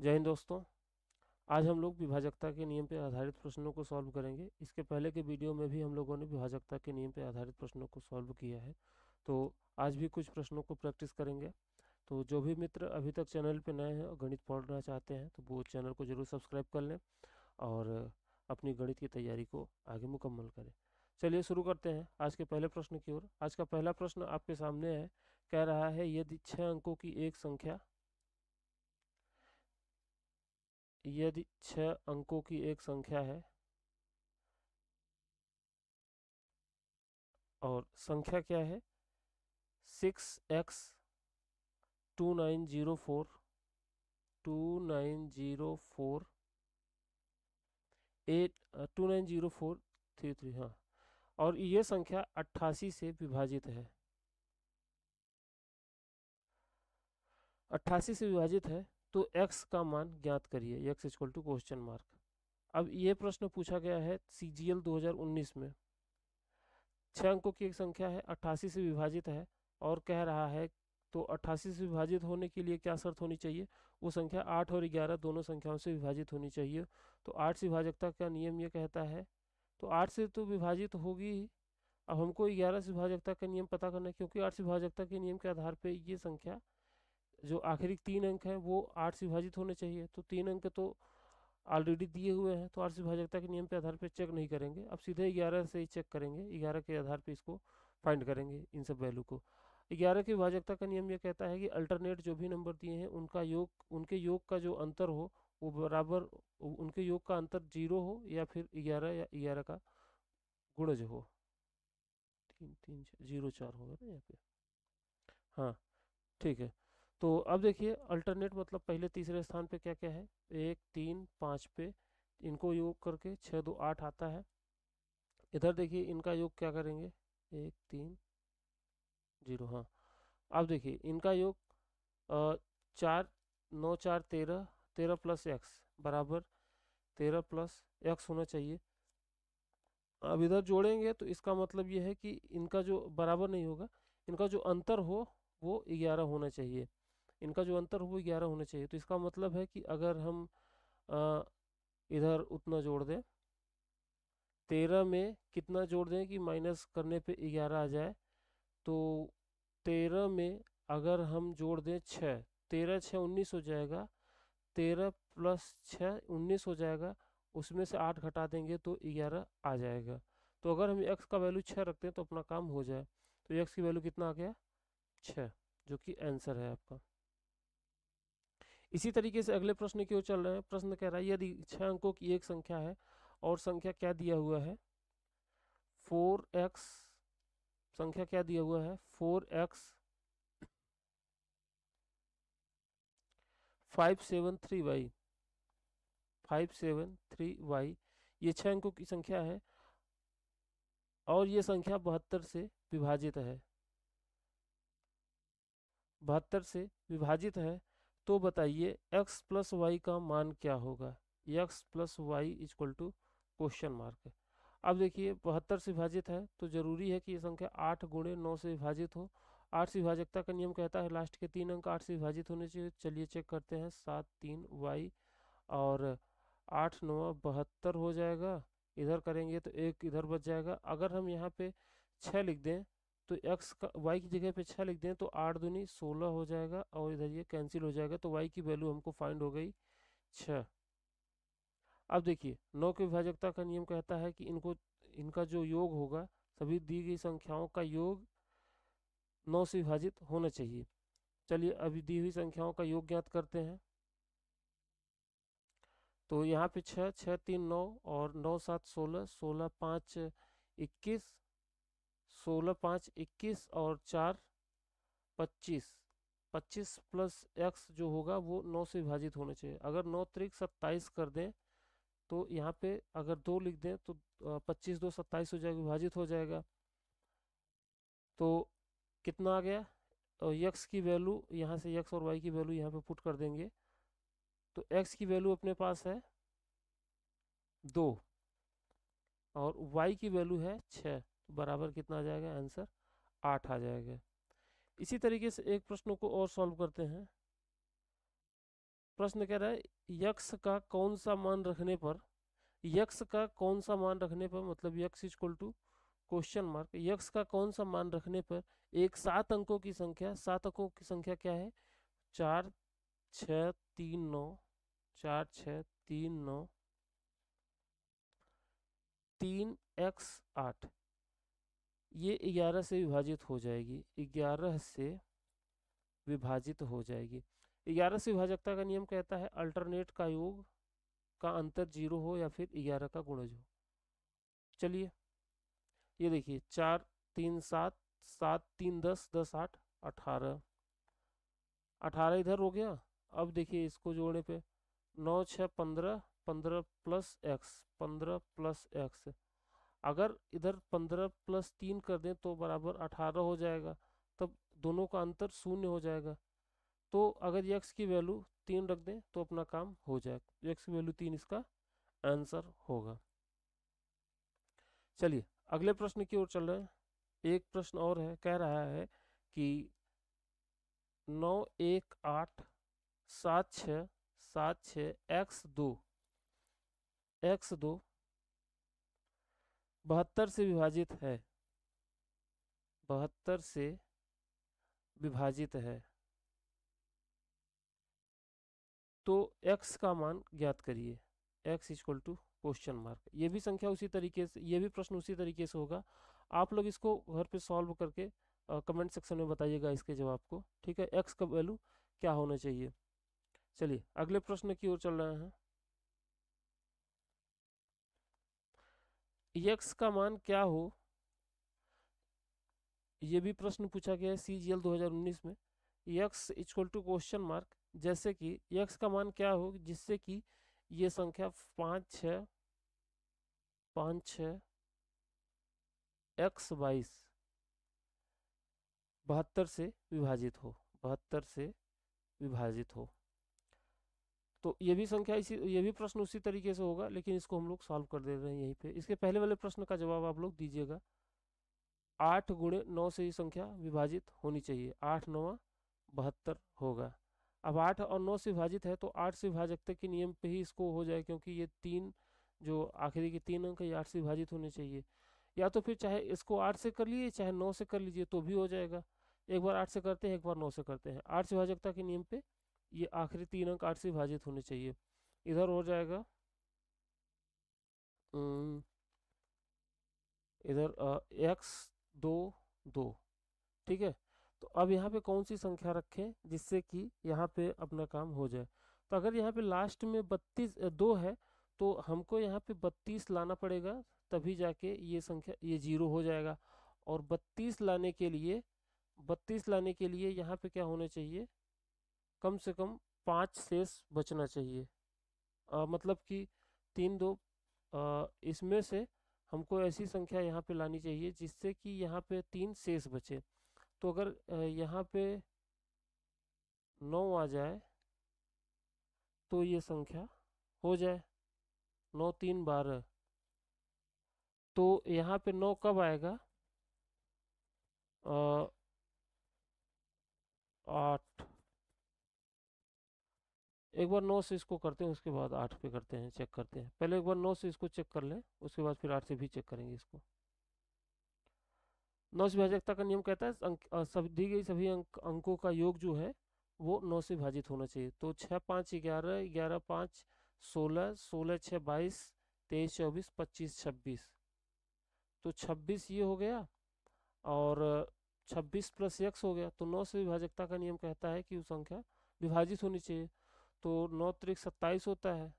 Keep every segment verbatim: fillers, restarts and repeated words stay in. जय हिंद दोस्तों, आज हम लोग विभाजकता के नियम पर आधारित प्रश्नों को सॉल्व करेंगे। इसके पहले के वीडियो में भी हम लोगों ने विभाजकता के नियम पर आधारित प्रश्नों को सॉल्व किया है, तो आज भी कुछ प्रश्नों को प्रैक्टिस करेंगे। तो जो भी मित्र अभी तक चैनल पर नए हैं और गणित पढ़ना चाहते हैं तो वो चैनल को जरूर सब्सक्राइब कर लें और अपनी गणित की तैयारी को आगे मुकम्मल करें। चलिए शुरू करते हैं आज के पहले प्रश्न की ओर। आज का पहला प्रश्न आपके सामने है, कह रहा है यदि छः अंकों की एक संख्या यदि छह अंकों की एक संख्या है और संख्या क्या है six x two nine zero four two nine zero four eight two nine zero four three three हाँ और ये संख्या अट्ठासी से विभाजित है अट्ठासी से विभाजित है तो x का मान ज्ञात करिए। x equal to question mark. अब ये प्रश्न पूछा गया है सीजीएल दो हज़ार उन्नीस में। छह अंकों की एक संख्या है, अट्ठासी से विभाजित है और कह रहा है तो अट्ठासी से विभाजित होने के लिए क्या शर्त होनी चाहिए? वो संख्या आठ और ग्यारह दोनों संख्याओं से विभाजित होनी चाहिए। तो आठ से विभाजकता का नियम ये कहता है, तो आठ से तो विभाजित होगी। अब हमको ग्यारह से विभाजकता का नियम पता करना है, क्योंकि आठ से विभाजकता के नियम के आधार पर ये संख्या जो आखिरी तीन अंक है वो आठ से विभाजित होने चाहिए। तो तीन अंक तो ऑलरेडी दिए हुए हैं, तो आठ से विभाजकता के नियम के आधार पर चेक नहीं करेंगे। अब सीधे ग्यारह से ही चेक करेंगे, ग्यारह के आधार पर इसको फाइंड करेंगे इन सब वैल्यू को। ग्यारह की विभाजकता का नियम ये कहता है कि अल्टरनेट जो भी नंबर दिए हैं उनका योग, उनके योग का जो अंतर हो वो बराबर, उनके योग का अंतर जीरो हो या फिर ग्यारह या ग्यारह का गुणज हो। तीन तीन जीरो चार होगा ना यहाँ पे, हाँ ठीक है। तो अब देखिए अल्टरनेट मतलब पहले तीसरे स्थान पे क्या क्या है, एक तीन पाँच पे इनको योग करके छः दो आठ आता है। इधर देखिए इनका योग क्या करेंगे, एक तीन जीरो हाँ। अब देखिए इनका योग चार नौ चार तेरह, तेरह प्लस एक्स बराबर तेरह प्लस एक्स होना चाहिए। अब इधर जोड़ेंगे तो इसका मतलब ये है कि इनका जो बराबर नहीं होगा, इनका जो अंतर हो वो ग्यारह होना चाहिए, इनका जो अंतर हो वो ग्यारह होना चाहिए। तो इसका मतलब है कि अगर हम आ, इधर उतना जोड़ दें, तेरह में कितना जोड़ दें कि माइनस करने पे ग्यारह आ जाए, तो तेरह में अगर हम जोड़ दें छः, तेरह छः उन्नीस हो जाएगा, तेरह प्लस छः उन्नीस हो जाएगा, उसमें से आठ घटा देंगे तो ग्यारह आ जाएगा। तो अगर हम एक्स का वैल्यू छः रखते हैं तो अपना काम हो जाए। तो एक्स की वैल्यू कितना आ गया, छः, जो कि आंसर है आपका। इसी तरीके से अगले प्रश्न की ओर चल रहे हैं। प्रश्न कह रहा है यदि छह अंकों की एक संख्या है और संख्या क्या दिया हुआ है, फोर एक्स, संख्या क्या दिया हुआ है four x five seven three y five seven three y ये छह अंकों की संख्या है और ये संख्या बहत्तर से विभाजित है, बहत्तर से विभाजित है। तो बताइए x प्लस वाई का मान क्या होगा, x plus y equal to question mark है। अब देखिए बहत्तर से विभाजित है तो जरूरी है कि ये संख्या आठ गुणे नौ से विभाजित हो। आठ से विभाजकता का नियम कहता है लास्ट के तीन अंक आठ से विभाजित होने चाहिए। चलिए चेक करते हैं, सात तीन वाई और आठ नौ बहत्तर हो जाएगा। इधर करेंगे तो एक इधर बच जाएगा। अगर हम यहाँ पे छः लिख दें तो x का y की जगह पे छः लिख दें तो आठ दूनी सोलह हो जाएगा और इधर ये कैंसिल हो जाएगा, तो y की वैल्यू हमको फाइंड हो गई छः। अब देखिए नौ की विभाजकता का नियम कहता है कि इनको, इनका जो योग होगा सभी दी गई संख्याओं का योग नौ से विभाजित होना चाहिए। चलिए अभी दी हुई संख्याओं का योग ज्ञात करते हैं। तो यहाँ पे छः छः तीन नौ और नौ सात सोलह, सोलह पाँच इक्कीस, सोलह पाँच इक्कीस और चार पच्चीस, पच्चीस प्लस एक्स जो होगा वो नौ से विभाजित होना चाहिए। अगर नौ त्रिक सत्ताईस कर दें तो यहाँ पे अगर दो लिख दें तो पच्चीस दो सत्ताईस हो जाएगा, विभाजित हो जाएगा। तो कितना आ गया, और एक्स की वैल्यू यहाँ से, एक्स और वाई की वैल्यू यहाँ पे पुट कर देंगे तो एक्स की वैल्यू अपने पास है दो और वाई की वैल्यू है छः, बराबर कितना आ जाएगा आंसर आठ आ जाएगा। इसी तरीके से एक प्रश्न को और सॉल्व करते हैं। प्रश्न कह रहा है यक्ष का कौन सा मान रखने पर यक्ष का कौन सा मान रखने पर मतलब x is equal to question mark x का कौन सा मान रखने पर एक सात अंकों की संख्या सात अंकों की संख्या क्या है चार छः तीन नौ चार छः तीन नौ तीन एक्स आठ ये ग्यारह से विभाजित हो जाएगी ग्यारह से विभाजित हो जाएगी। ग्यारह से विभाजकता का नियम कहता है अल्टरनेट का योग का अंतर जीरो हो या फिर ग्यारह का गुणज हो। चलिए ये देखिए चार तीन सात सात तीन दस दस आठ अठारह अठारह इधर हो गया। अब देखिए इसको जोड़ने पे नौ छः पंद्रह पंद्रह प्लस एक्स पंद्रह प्लस एक्स अगर इधर पंद्रह प्लस तीन कर दें तो बराबर अठारह हो जाएगा तब दोनों का अंतर शून्य हो जाएगा। तो अगर एक्स की वैल्यू तीन रख दें तो अपना काम हो जाएगा। एक्स की वैल्यू तीन इसका आंसर होगा। चलिए अगले प्रश्न की ओर चल रहे हैं। एक प्रश्न और है कह रहा है कि नौ एक आठ सात छः सात छः एक्स दो एक्स दो बहत्तर से विभाजित है बहत्तर से विभाजित है तो एक्स का मान ज्ञात करिए। X equal to question mark ये भी संख्या उसी तरीके से ये भी प्रश्न उसी तरीके से होगा। आप लोग इसको घर पे सॉल्व करके आ, कमेंट सेक्शन में बताइएगा इसके जवाब को। ठीक है एक्स का वैल्यू क्या होना चाहिए। चलिए अगले प्रश्न की ओर चल रहे हैं। एक्स का मान क्या हो ये भी प्रश्न पूछा गया है सीजीएल दो हज़ार उन्नीस में। X equal to question mark जैसे कि एक्स का मान क्या हो जिससे कि ये संख्या पाँच छः पाँच छः एक्स बाईस बहत्तर से विभाजित हो बहत्तर से विभाजित हो। तो ये भी संख्या इसी ये भी प्रश्न उसी तरीके से होगा लेकिन इसको हम लोग सॉल्व कर दे रहे हैं यहीं पे। इसके पहले वाले प्रश्न का जवाब आप लोग दीजिएगा। आठ गुणे नौ से ये संख्या विभाजित होनी चाहिए आठ नौ बहत्तर होगा। अब आठ और नौ से विभाजित है तो आठ से विभाजकता के नियम पे ही इसको हो जाए क्योंकि ये तीन जो आखिरी के तीन अंक है आठ से विभाजित होने चाहिए। या तो फिर चाहे इसको आठ से कर लीजिए चाहे नौ से कर लीजिए तो भी हो जाएगा। एक बार आठ से करते हैं एक बार नौ से करते हैं। आठ से विभाजकता के नियम पे ये आखिरी तीन अंक आठ से विभाजित होने चाहिए। इधर हो जाएगा इधर एक्स दो दो ठीक है। तो अब यहाँ पे कौन सी संख्या रखें जिससे कि यहाँ पे अपना काम हो जाए। तो अगर यहाँ पे लास्ट में बत्तीस दो है तो हमको यहाँ पे बत्तीस लाना पड़ेगा तभी जाके ये संख्या ये जीरो हो जाएगा। और बत्तीस लाने के लिए बत्तीस लाने के लिए यहाँ पे क्या होना चाहिए कम से कम पाँच शेष बचना चाहिए। आ, मतलब कि तीन दो आ, इसमें से हमको ऐसी संख्या यहाँ पे लानी चाहिए जिससे कि यहाँ पे तीन शेष बचे। तो अगर यहाँ पे नौ आ जाए तो ये संख्या हो जाए नौ तीन बारह। तो यहाँ पे नौ कब आएगा आठ। एक बार नौ से इसको करते हैं उसके बाद आठ पे करते हैं चेक करते हैं। पहले एक बार नौ से इसको चेक कर लें उसके बाद फिर आठ से भी चेक करेंगे इसको। नौ से विभाजकता का नियम कहता है अंक सब दी गई सभी अंक अंकों का योग जो है वो नौ से विभाजित होना चाहिए। तो छः पाँच ग्यारह ग्यारह पाँच सोलह सोलह छः बाईस तेईस चौबीस पच्चीस छब्बीस। तो छब्बीस ये हो गया और छब्बीस प्लस एक्स हो गया। तो नौ से विभाजकता का नियम कहता है कि वो संख्या विभाजित होनी चाहिए। तो नौ त्रिक सत्ताईस होता है।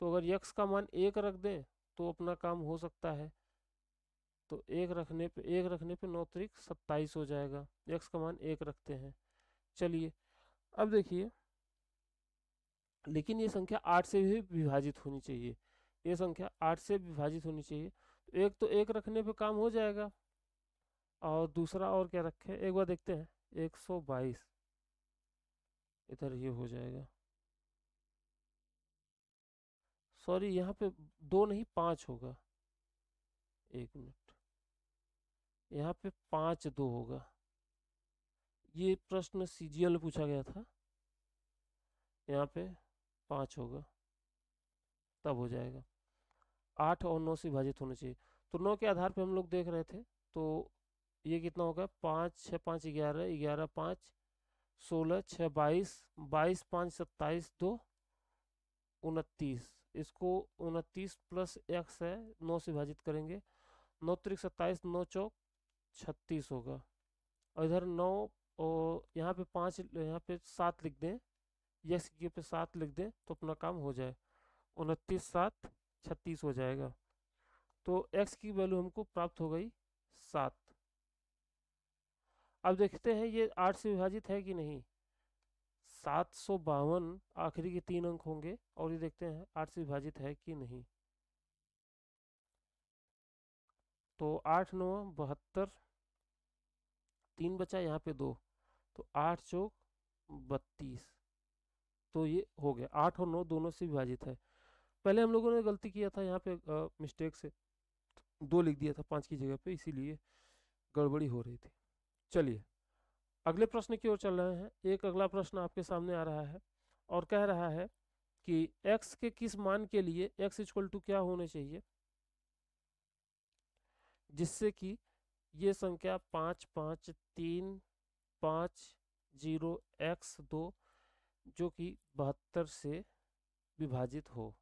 तो अगर एक्स का मान एक रख दें तो अपना काम हो सकता है। तो एक रखने पे एक रखने पे नौ त्रिक सत्ताईस हो जाएगा। एक्स का मान एक रखते हैं। चलिए अब देखिए लेकिन ये संख्या आठ से भी विभाजित होनी चाहिए। ये संख्या आठ से विभाजित होनी चाहिए। तो एक तो एक रखने पे काम हो जाएगा और दूसरा और क्या रखें एक बार देखते हैं एक सौ बाईस इधर ये हो जाएगा। सॉरी यहाँ पे दो नहीं पाँच होगा एक मिनट यहाँ पे पाँच दो होगा। ये प्रश्न सीजीएल में पूछा गया था। यहाँ पे पाँच होगा तब हो जाएगा। आठ और नौ से विभाजित होना चाहिए, तो नौ के आधार पे हम लोग देख रहे थे, तो ये कितना होगा पाँच छः पाँच ग्यारह, ग्यारह पाँच सोलह, छः बाईस, बाईस पाँच सत्ताईस, दो उनतीस। इसको उनतीस प्लस एक्स है, नौ से विभाजित करेंगे, नौ त्रिक सत्ताईस, नौ चौक छत्तीस होगा। और इधर नौ और यहाँ पे पाँच, यहाँ पे सात लिख दें, यस की पे सात लिख दें तो अपना काम हो जाए। उनतीस सात छत्तीस हो जाएगा। तो एक्स की वैल्यू हमको प्राप्त हो गई सात। अब देखते हैं ये आठ से विभाजित है कि नहीं। सात सौ बावन आखिरी के तीन अंक होंगे और ये देखते हैं आठ से विभाजित है कि नहीं। तो आठ नौ बहत्तर, तीन बचा यहाँ पे दो, तो आठ चौक बत्तीस। तो ये हो गया, आठ और नौ दोनों से विभाजित है। पहले हम लोगों ने गलती किया था, यहाँ पे आ, मिस्टेक से दो लिख दिया था पाँच की जगह पे, इसीलिए गड़बड़ी हो रही थी। चलिए अगले प्रश्न की ओर चल रहे हैं। एक अगला प्रश्न आपके सामने आ रहा है और कह रहा है कि x के किस मान के लिए x इक्वल टू क्या होने चाहिए जिससे कि ये संख्या पाँच पाँच तीन पाँच जीरो एक्स दो जो कि बहत्तर से विभाजित हो।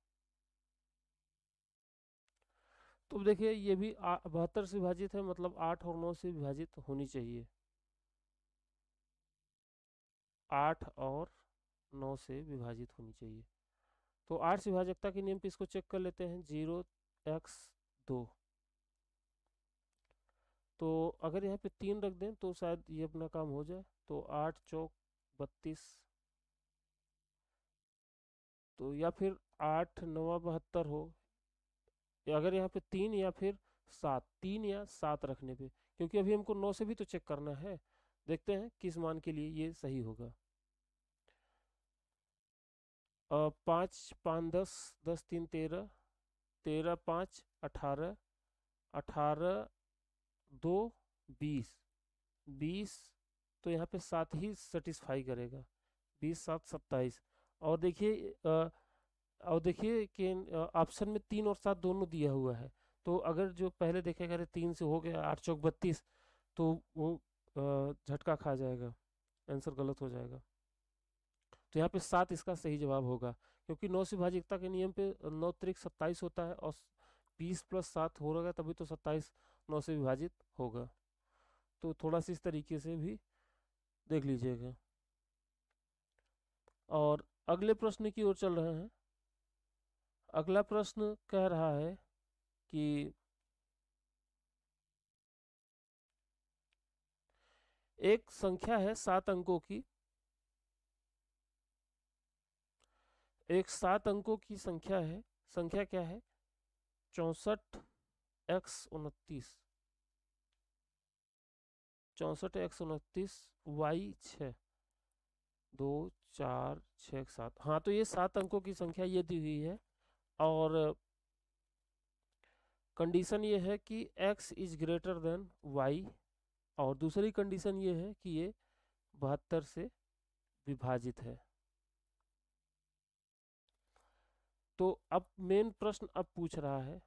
तो देखिए ये भी बहत्तर से विभाजित है, मतलब आठ और नौ से विभाजित होनी चाहिए। आठ और नौ से विभाजित होनी चाहिए। तो आठ से विभाजकता के नियम पे इसको चेक कर लेते हैं, जीरो एक्स दो। तो अगर यहाँ पे तीन रख दें तो शायद ये अपना काम हो जाए। तो आठ चौक बत्तीस, तो या फिर आठ नवा बहत्तर हो, अगर यहाँ पे तीन या फिर सात, तीन या सात रखने पे, क्योंकि अभी हमको नौ से भी तो चेक करना है। देखते हैं किस मान के लिए ये सही होगा। पाँच पाँच दस, दस तीन तेरह, तेरह पाँच अठारह, अठारह दो बीस, बीस तो यहाँ पे सात ही सेटिस्फाई करेगा। बीस सात सत्ताईस। और देखिए और देखिए कि ऑप्शन में तीन और सात दोनों दिया हुआ है, तो अगर जो पहले देखेगा अरे तीन से हो गया आठ चौक बत्तीस, तो वो झटका खा जाएगा, आंसर गलत हो जाएगा। तो यहाँ पे सात इसका सही जवाब होगा, क्योंकि नौ से विभाजिकता के नियम पे नौ त्रिक सत्ताईस होता है और बीस प्लस सात हो रहेगा तभी तो सत्ताईस नौ से विभाजित होगा। तो थोड़ा सा इस तरीके से भी देख लीजिएगा। और अगले प्रश्न की ओर चल रहे हैं। अगला प्रश्न कह रहा है कि एक संख्या है सात अंकों की, एक सात अंकों की संख्या है, संख्या क्या है चौसठ एक्स उनतीस, चौसठ एक्स उनतीस, वाई छः दो चार छः सात। हाँ तो ये सात अंकों की संख्या ये दी हुई है और कंडीशन ये है कि x is greater than y और दूसरी कंडीशन ये है कि ये बहत्तर से विभाजित है। तो अब मेन प्रश्न अब पूछ रहा है,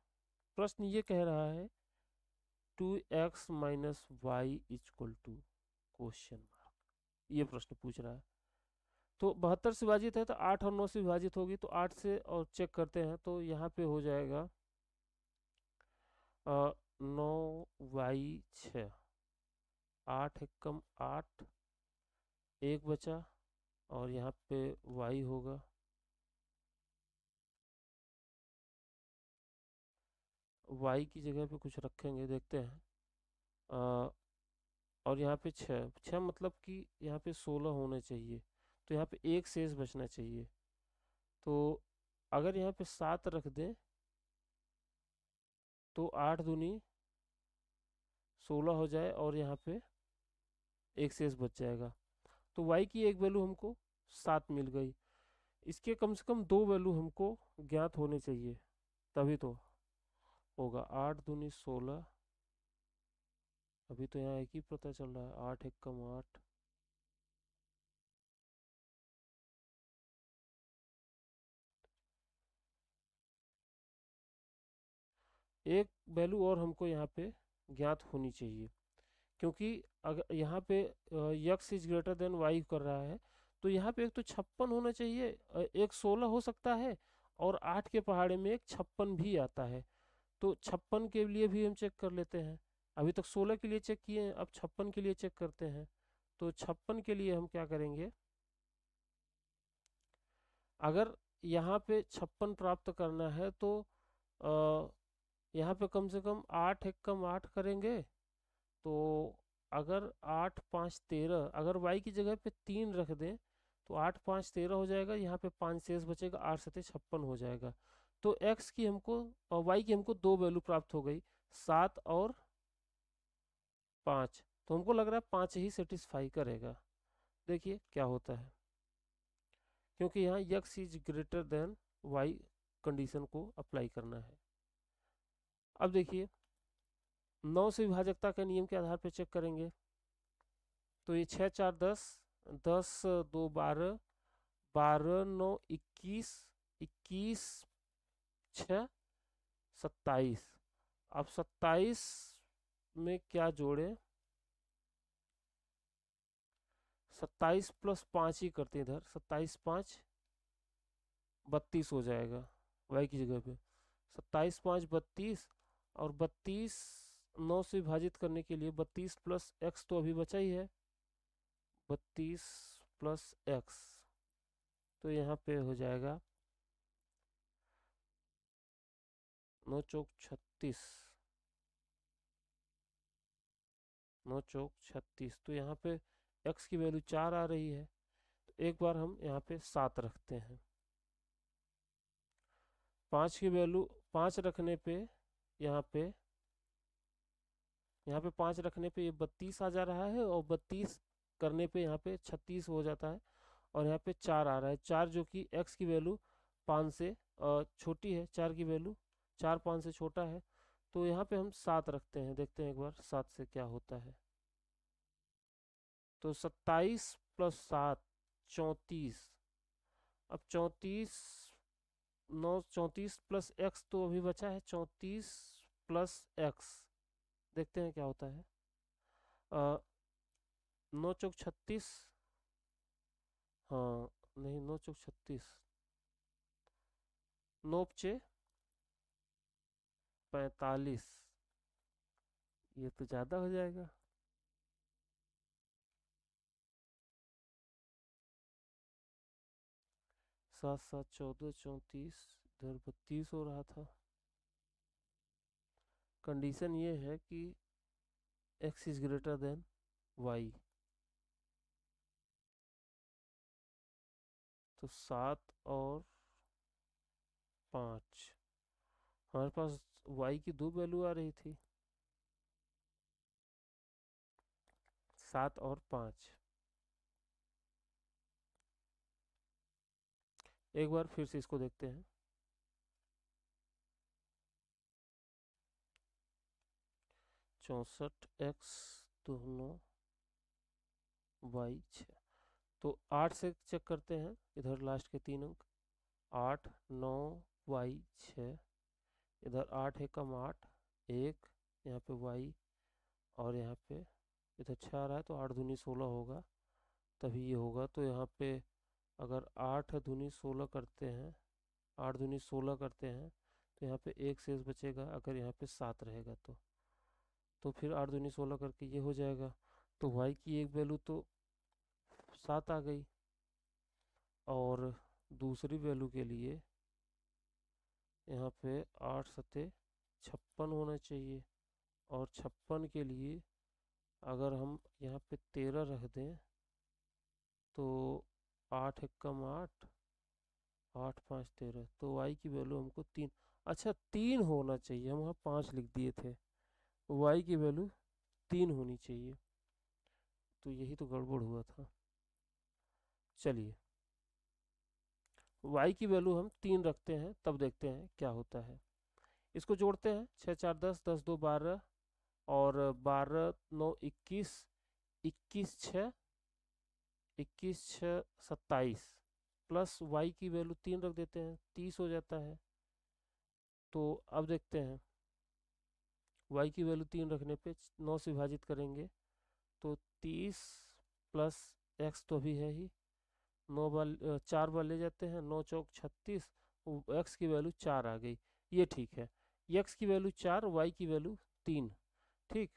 प्रश्न ये कह रहा है two x minus y is equal to question mark, ये प्रश्न पूछ रहा है। तो बहत्तर से विभाजित है तो आठ और नौ से विभाजित होगी, तो आठ से और चेक करते हैं, तो यहाँ पे हो जाएगा नौ वाई छः, आठ एकम आठ, एक बचा और यहाँ पे वाई होगा। वाई की जगह पे कुछ रखेंगे, देखते हैं आ, और यहाँ पे छः छः मतलब कि यहाँ पे सोलह होना चाहिए, तो यहाँ पे एक शेष बचना चाहिए। तो अगर यहाँ पे सात रख दें तो आठ दूनी सोलह हो जाए और यहाँ पे एक शेष बच जाएगा। तो वाई की एक वैल्यू हमको सात मिल गई, इसके कम से कम दो वैल्यू हमको ज्ञात होने चाहिए तभी तो होगा। आठ दूनी सोलह, अभी तो यहाँ एक ही पता चल रहा है, आठ एक कम आठ, एक वैल्यू और हमको यहाँ पे ज्ञात होनी चाहिए, क्योंकि अगर यहाँ पे x is greater than y कर रहा है तो यहाँ पे एक तो छप्पन होना चाहिए, एक सोलह हो सकता है और आठ के पहाड़े में एक छप्पन भी आता है, तो छप्पन के लिए भी हम चेक कर लेते हैं। अभी तक सोलह के लिए चेक किए हैं, अब छप्पन के लिए चेक करते हैं। तो छप्पन के लिए हम क्या करेंगे, अगर यहाँ पे छप्पन प्राप्त करना है तो आ, यहाँ पे कम से कम आठ एक कम आठ करेंगे, तो अगर आठ पाँच तेरह, अगर वाई की जगह पे तीन रख दें तो आठ पाँच तेरह हो जाएगा, यहाँ पे पाँच शेष बचेगा, आठ सते छप्पन हो जाएगा। तो एक्स की हमको और वाई की हमको दो वैल्यू प्राप्त हो गई, सात और पाँच। तो हमको लग रहा है पाँच ही सेटिस्फाई करेगा। देखिए क्या होता है, क्योंकि यहाँ x is greater than y condition को अप्लाई करना है। अब देखिए नौ से विभाजकता के नियम के आधार पर चेक करेंगे, तो ये छः चार दस, दस दो बारह, बारह नौ इक्कीस, इक्कीस छः सत्ताईस। अब सत्ताईस में क्या जोड़े, सत्ताईस प्लस पाँच ही करते हैं, इधर सत्ताईस पाँच बत्तीस हो जाएगा वाई की जगह पे, सत्ताईस पाँच बत्तीस, और बत्तीस नौ से विभाजित करने के लिए बत्तीस प्लस एक्स तो अभी बचा ही है, बत्तीस प्लस एक्स, तो यहाँ पे हो जाएगा नौ चौक छत्तीस, नौ चौक छत्तीस। तो यहाँ पे एक्स की वैल्यू चार आ रही है, तो एक बार हम यहाँ पे सात रखते हैं। पाँच की वैल्यू पाँच रखने पे यहाँ पे यहाँ पे पाँच रखने पे ये बत्तीस आ जा रहा है, और बत्तीस करने पे यहाँ पे छत्तीस हो जाता है, और यहाँ पे चार आ रहा है, चार जो कि एक्स की वैल्यू पाँच से छोटी है, चार की वैल्यू चार पाँच से छोटा है, तो यहाँ पे हम सात रखते हैं। देखते हैं एक बार सात से क्या होता है, तो सत्ताईस प्लस सात चौंतीस। अब चौंतीस नौ चौंतीस प्लस एक्स तो अभी बचा है, चौंतीस प्लस एक्स, देखते हैं क्या होता है, आ, नौ चौक छत्तीस, हाँ नहीं नौ चौक छत्तीस, नौ पचे पैंतालीस, ये तो ज़्यादा हो जाएगा, सात सात चौदह चौंतीस, इधर बत्तीस हो रहा था। कंडीशन ये है कि x is greater than y, तो सात और पाँच, हमारे पास y की दो वैल्यू आ रही थी, सात और पाँच। एक बार फिर से इसको देखते हैं, चौसठ एक्स दोनों वाई छ, तो आठ से चेक करते हैं, इधर लास्ट के तीन अंक आठ नौ वाई छ, इधर आठ एक कम आठ एक, यहाँ पे वाई, और यहाँ पे इधर छः आ रहा है तो आठ दूनी सोलह होगा तभी ये होगा। तो यहाँ पे अगर आठ दूनी सोलह करते हैं, आठ दूनी सोलह करते हैं, तो यहाँ पे एक शेष बचेगा, अगर यहाँ पे सात रहेगा तो तो फिर आठ दूनी सोलह करके ये हो जाएगा। तो वाई की एक वैल्यू तो सात आ गई, और दूसरी वैल्यू के लिए यहाँ पे आठ सते छप्पन होना चाहिए, और छप्पन के लिए अगर हम यहाँ पे तेरह रख दें तो आठ एक कम आठ, आठ पाँच तेरह, तो वाई की वैल्यू हमको तीन, अच्छा तीन होना चाहिए, हम वहाँ पाँच लिख दिए थे, वाई की वैल्यू तीन होनी चाहिए, तो यही तो गड़बड़ हुआ था। चलिए वाई की वैल्यू हम तीन रखते हैं, तब देखते हैं क्या होता है। इसको जोड़ते हैं, छः चार दस, दस दो बारह, और बारह नौ इक्कीस, इक्कीस छः, इक्कीस छः सत्ताईस, प्लस वाई की वैल्यू तीन रख देते हैं, तीस हो जाता है। तो अब देखते हैं y की वैल्यू तीन रखने पे नौ से विभाजित करेंगे तो तीस प्लस x तो भी है ही, नौ बार चार बार ले जाते हैं, नौ चौक छत्तीस, x की वैल्यू चार आ गई, ये ठीक है। x की वैल्यू चार, y की वैल्यू तीन, ठीक।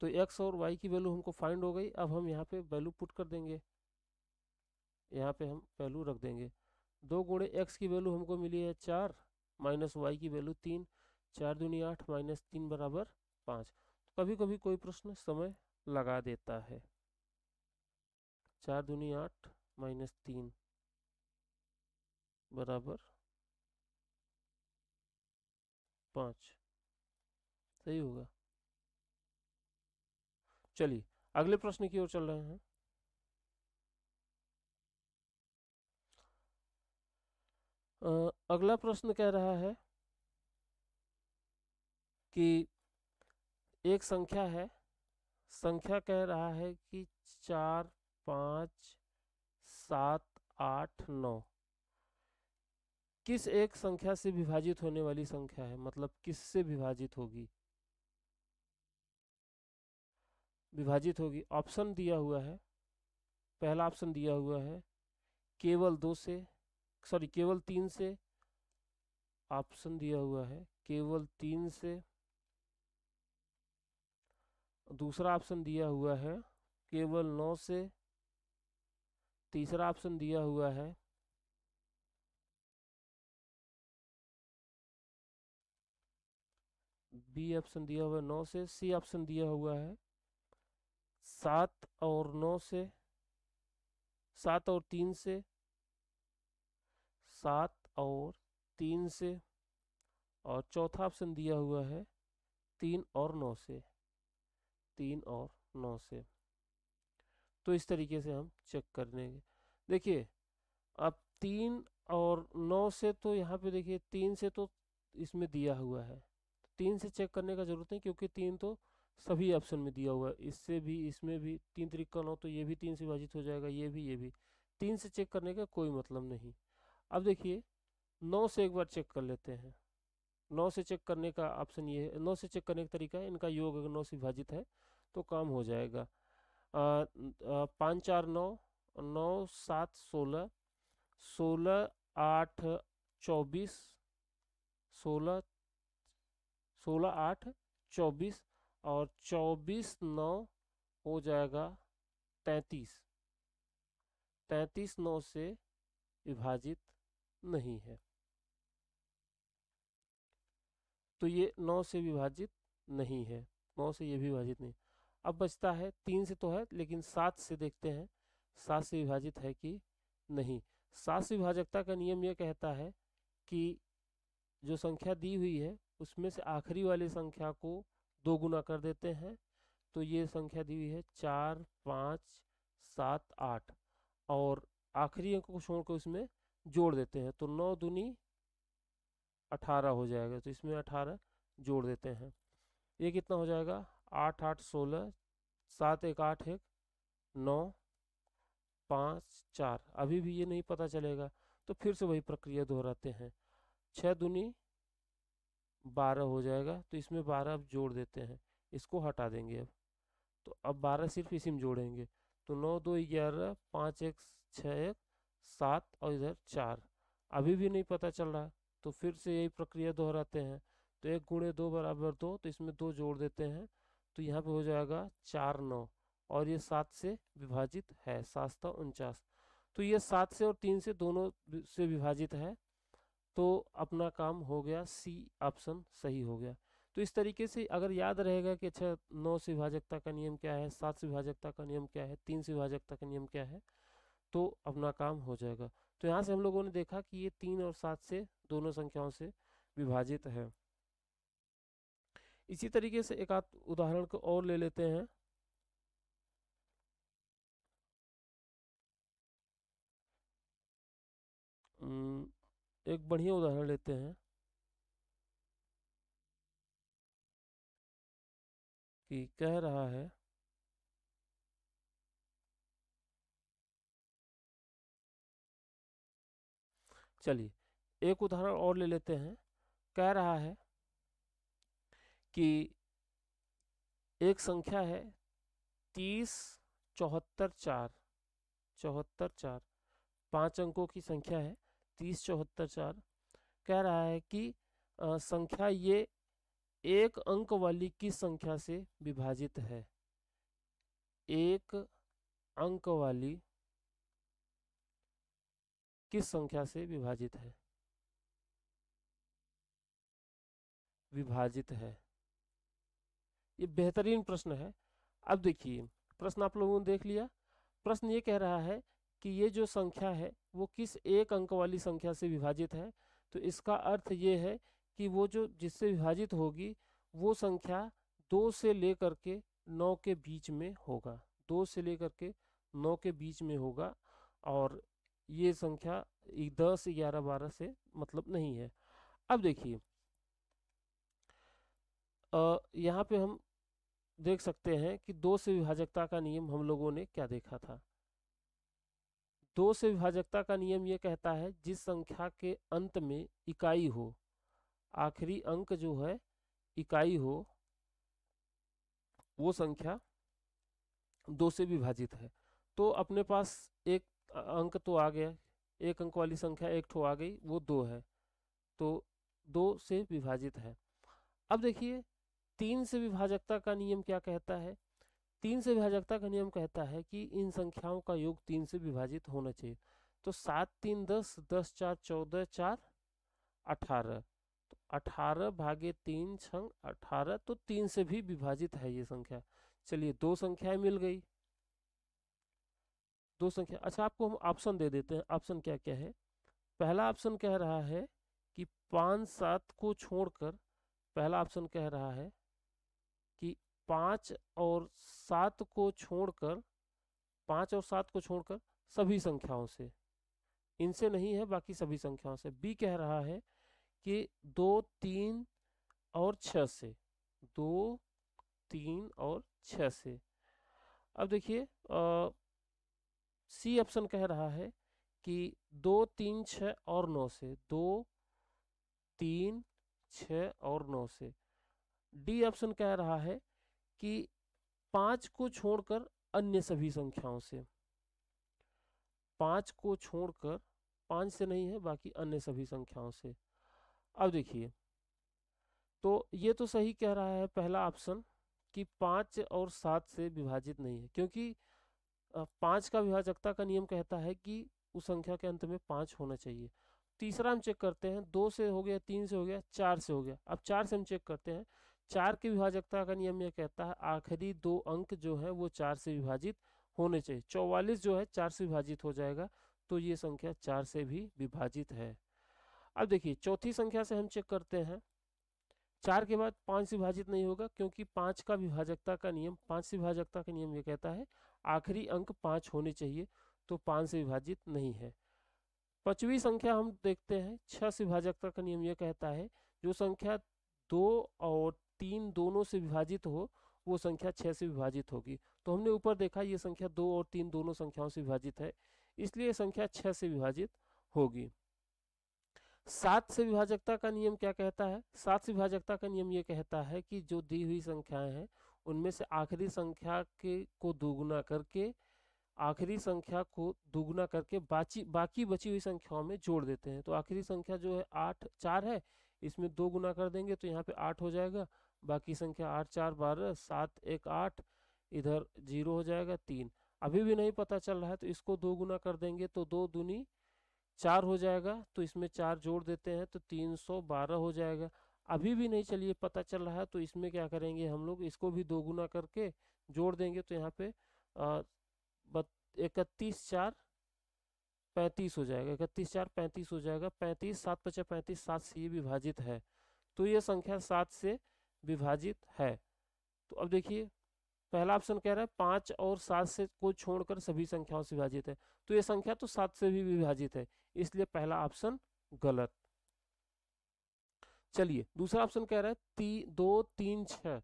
तो x और y की वैल्यू हमको फाइंड हो गई। अब हम यहाँ पे वैल्यू पुट कर देंगे, यहाँ पे हम वैल्यू रख देंगे। दो गुणे एक्स की वैल्यू हमको मिली है चार, माइनस वाई की वैल्यू तीन, चार दूनी आठ माइनस तीन बराबर पाँच। तो कभी कभी कोई प्रश्न समय लगा देता है। चार दूनी आठ माइनस तीन बराबर पाँच, सही होगा। चलिए अगले प्रश्न की ओर चल रहे हैं। अगला प्रश्न कह रहा है कि एक संख्या है, संख्या कह रहा है कि चार पाँच सात आठ नौ किस एक संख्या से विभाजित होने वाली संख्या है, मतलब किससे विभाजित होगी, विभाजित होगी। ऑप्शन दिया हुआ है, पहला ऑप्शन दिया हुआ है केवल दो से, सॉरी केवल तीन से। ऑप्शन दिया हुआ है केवल तीन से। दूसरा ऑप्शन दिया हुआ है केवल नौ से। तीसरा ऑप्शन दिया हुआ है बी ऑप्शन दिया हुआ है नौ से। सी ऑप्शन दिया हुआ है सात और नौ से, सात और तीन से, सात और तीन से, और चौथा ऑप्शन दिया हुआ है तीन और नौ से, तीन और नौ से। तो इस तरीके से हम चेक कर लेंगे। देखिए अब तीन और नौ से, तो यहाँ पे देखिए तीन से तो इसमें दिया हुआ है, तीन से चेक करने का जरूरत नहीं क्योंकि तीन तो सभी ऑप्शन में दिया हुआ है, इससे भी इसमें भी। तीन तरीका नौ, तो ये भी तीन से विभाजित हो जाएगा, ये भी ये भी। तीन से चेक करने का कोई मतलब नहीं। अब देखिए नौ से एक बार चेक कर लेते हैं। नौ से चेक करने का ऑप्शन ये है, नौ से चेक करने का तरीका है इनका योग, अगर नौ से विभाजित है तो काम हो जाएगा। पाँच चार नौ, नौ सात सोलह, सोलह आठ चौबीस, सोलह सोलह आठ चौबीस, और चौबीस नौ हो जाएगा तैंतीस। तैंतीस नौ से विभाजित नहीं है तो ये नौ से विभाजित नहीं है, नौ से ये भी विभाजित नहीं। अब बचता है तीन से तो है, लेकिन सात से देखते हैं सात से विभाजित है कि नहीं। सात से विभाजकता का नियम यह कहता है कि जो संख्या दी हुई है उसमें से आखिरी वाली संख्या को दो गुना कर देते हैं। तो ये संख्या दी हुई है चार पाँच सात आठ, और आखिरी अंक को छोड़कर उसमें जोड़ देते हैं तो नौ दूनी अठारह हो जाएगा। तो इसमें अठारह जोड़ देते हैं, ये कितना हो जाएगा आठ आठ सोलह, सात एक आठ एक नौ, पाँच चार। अभी भी ये नहीं पता चलेगा तो फिर से वही प्रक्रिया दोहराते हैं। छः दूनी बारह हो जाएगा, तो इसमें बारह अब जोड़ देते हैं, इसको हटा देंगे। अब तो अब बारह सिर्फ इसी में जोड़ेंगे, तो नौ दो ग्यारह, पाँच एक छः एक सात, और इधर चार। अभी भी नहीं पता चल रहा तो फिर से यही प्रक्रिया दोहराते हैं। तो एक गुणे दो बराबर दो, तो इसमें दो जोड़ देते हैं तो यहाँ पे हो जाएगा चार नौ, और ये सात से विभाजित है, सात सौ उनचास। तो ये सात से और तीन से दोनों से विभाजित है, तो अपना काम हो गया, सी ऑप्शन सही हो गया। तो इस तरीके से अगर याद रहेगा कि अच्छा नौ से विभाजकता का नियम क्या है, सात से विभाजकता का नियम क्या है, तीन से विभाजकता का नियम क्या है, तो अपना काम हो जाएगा। तो यहाँ से हम लोगों ने देखा कि ये तीन और सात से दोनों संख्याओं से विभाजित है। इसी तरीके से एक आध उदाहरण को और ले लेते हैं। एक बढ़िया उदाहरण लेते हैं कि कह रहा है चलिए एक उदाहरण और ले लेते हैं। कह रहा है कि एक संख्या है तीस चौहत्तर चार चौहत्तर चार पाँच अंकों की संख्या है तीस चौहत्तर चार। कह रहा है कि आ, संख्या ये एक अंक वाली किस संख्या से विभाजित है, एक अंक वाली किस संख्या से विभाजित है विभाजित है। ये बेहतरीन प्रश्न है। अब देखिए प्रश्न आप लोगों ने देख लिया। प्रश्न ये कह रहा है कि ये जो संख्या है वो किस एक अंक वाली संख्या से विभाजित है, तो इसका अर्थ ये है कि वो जो जिससे विभाजित होगी वो संख्या दो से लेकर के नौ के बीच में होगा, दो से लेकर के नौ के बीच में होगा, और ये संख्या दस ग्यारह बारह से मतलब नहीं है। अब देखिए यहाँ पे हम देख सकते हैं कि दो से विभाजकता का नियम हम लोगों ने क्या देखा था। दो से विभाजकता का नियम ये कहता है जिस संख्या के अंत में इकाई हो, आखिरी अंक जो है इकाई हो, वो संख्या दो से विभाजित है। तो अपने पास एक अंक तो आ गया, एक अंक वाली संख्या एक ठो आ गई, वो दो है, तो दो से विभाजित है। अब देखिए तीन से विभाजकता का नियम क्या कहता है। तीन से विभाजकता का नियम कहता है कि इन संख्याओं का योग तीन से विभाजित होना चाहिए। तो सात तीन दस, दस चार चौदह, चार अठारह, तो अठारह भागे तीन छंग अठारह, तो तीन से भी विभाजित है ये संख्या। चलिए दो संख्याएं मिल गई, दो संख्या। अच्छा आपको हम ऑप्शन दे देते हैं, ऑप्शन क्या क्या है। पहला ऑप्शन कह रहा है कि पाँच सात को छोड़कर, पहला ऑप्शन कह रहा है कि पाँच और सात को छोड़कर, पाँच और सात को छोड़कर सभी संख्याओं से, इनसे नहीं है बाकी सभी संख्याओं से। बी कह रहा है कि दो तीन और छः से, दो तीन और छः से। अब देखिए सी ऑप्शन कह रहा है कि दो तीन छः और नौ से, दो तीन छः और नौ से। डी ऑप्शन कह रहा है कि पाँच को छोड़कर अन्य सभी संख्याओं से, पाँच को छोड़कर, पाँच से नहीं है बाकी अन्य सभी संख्याओं से। अब देखिए तो ये तो सही कह रहा है पहला ऑप्शन कि पाँच और सात से विभाजित नहीं है, क्योंकि पाँच का विभाजकता का नियम कहता है कि उस संख्या के अंत में पाँच होना चाहिए। तीसरा हम चेक करते हैं, दो से हो गया, तीन से हो गया, चार से हो गया। अब चार से हम चेक करते हैं, चार की विभाजकता का नियम यह कहता है आखिरी दो अंक जो है वो चार से विभाजित होने चाहिए। चौवालीस जो है चार से विभाजित हो जाएगा, तो ये संख्या चार से भी विभाजित है। अब देखिए चौथी संख्या से हम चेक करते हैं, चार के बाद पाँच से विभाजित नहीं होगा, क्योंकि पाँच का विभाजकता का नियम, पाँच से विभाजकता का नियम ये कहता है आखिरी अंक पाँच होने चाहिए, तो पाँच से विभाजित नहीं है। पांचवी संख्या हम देखते हैं, छह से विभाजकता का नियम यह कहता है जो संख्या दो और तीन दोनों से विभाजित हो वो संख्या छह से विभाजित होगी। तो हमने ऊपर देखा ये संख्या दो और तीन दोनों संख्याओं से विभाजित है, इसलिए संख्या छह से विभाजित होगी। सात से विभाजकता का नियम क्या कहता है, सात से विभाजकता का नियम यह कहता है कि जो दी हुई संख्याएं हैं उनमें से आखिरी संख्या के को दोगुना करके, आखिरी संख्या को दुगुना करके बाकी बाकी बची हुई संख्याओं में जोड़ देते हैं। तो आखिरी संख्या जो है आठ, चार है, इसमें दो गुना कर देंगे तो यहाँ पे आठ हो जाएगा, बाकी संख्या आठ चार बारह, सात एक आठ, इधर जीरो हो जाएगा तीन। अभी भी नहीं पता चल रहा है तो इसको दो गुना कर देंगे तो दो दूनी चार हो जाएगा, तो इसमें चार जोड़ देते हैं तो तीन सौ बारह हो जाएगा। अभी भी नहीं चलिए पता चल रहा है तो इसमें क्या करेंगे हम लोग, इसको भी दो गुना करके जोड़ देंगे तो यहाँ पे आ, इकतीस चार पैंतीस हो जाएगा, इकतीस चार पैंतीस हो जाएगा, पैंतीस सात पचा पैंतीस, सात से ये विभाजित है, तो ये संख्या सात से विभाजित है। तो अब देखिए पहला ऑप्शन कह रहा है पाँच और सात से को छोड़कर सभी संख्याओं से विभाजित है, तो ये संख्या तो सात से भी विभाजित है, इसलिए पहला ऑप्शन गलत। चलिए दूसरा ऑप्शन कह रहा है ती, दो तीन छः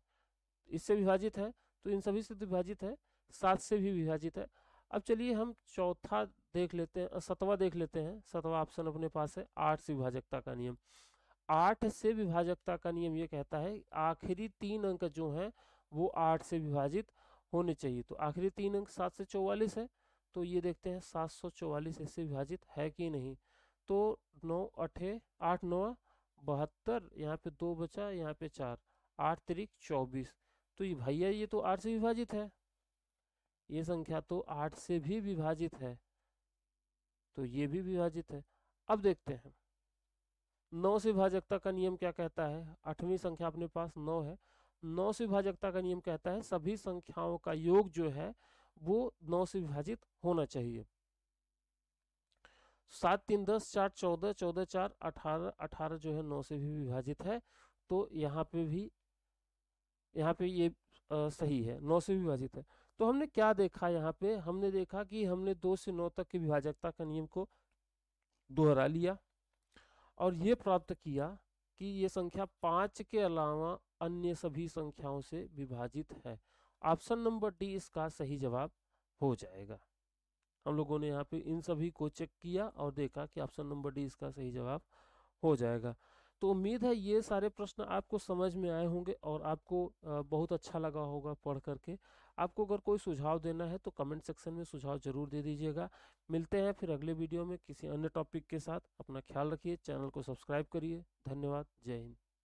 इससे विभाजित है, तो इन सभी से विभाजित है, सात से भी विभाजित है। अब चलिए हम चौथा देख लेते हैं, सतवा देख लेते हैं। सतवा ऑप्शन अपने पास है आठ से विभाजकता का नियम। आठ से विभाजकता का नियम ये कहता है आखिरी तीन अंक जो हैं वो आठ से विभाजित होने चाहिए। तो आखिरी तीन अंक सात से चौवालीस है, तो ये देखते हैं सात सौ चौवालीस इससे विभाजित है कि नहीं। तो नौ अठे आठ नौ बहत्तर, यहाँ पे दो बचा, यहाँ पे चार, आठ तरीक चौबीस। तो ये भैया ये तो आठ से विभाजित है, ये संख्या तो आठ से भी विभाजित है, तो ये भी विभाजित है। अब देखते हैं नौ से विभाजकता का नियम क्या कहता है। आठवीं संख्या अपने पास नौ है, नौ से विभाजकता का नियम कहता है सभी संख्याओं का योग जो है वो नौ से विभाजित होना चाहिए। सात तीन दस, चार चौदह, चौदह चार अठारह, अठारह जो है नौ से भी विभाजित है, तो यहाँ पे भी यहाँ पे ये आ, सही है, नौ से विभाजित है। तो हमने क्या देखा, यहाँ पे हमने देखा कि हमने दो से नौ तक की विभाजकता का नियम को दोहरा लिया और ये प्राप्त किया कि ये संख्या पाँच के अलावा अन्य सभी संख्याओं से विभाजित है। ऑप्शन नंबर डी इसका सही जवाब हो जाएगा। हम लोगों ने यहाँ पे इन सभी को चेक किया और देखा कि ऑप्शन नंबर डी इसका सही जवाब हो जाएगा। तो उम्मीद है ये सारे प्रश्न आपको समझ में आए होंगे और आपको बहुत अच्छा लगा होगा पढ़ करके। आपको अगर कोई सुझाव देना है तो कमेंट सेक्शन में सुझाव जरूर दे दीजिएगा। मिलते हैं फिर अगले वीडियो में किसी अन्य टॉपिक के साथ। अपना ख्याल रखिए, चैनल को सब्सक्राइब करिए। धन्यवाद, जय हिंद।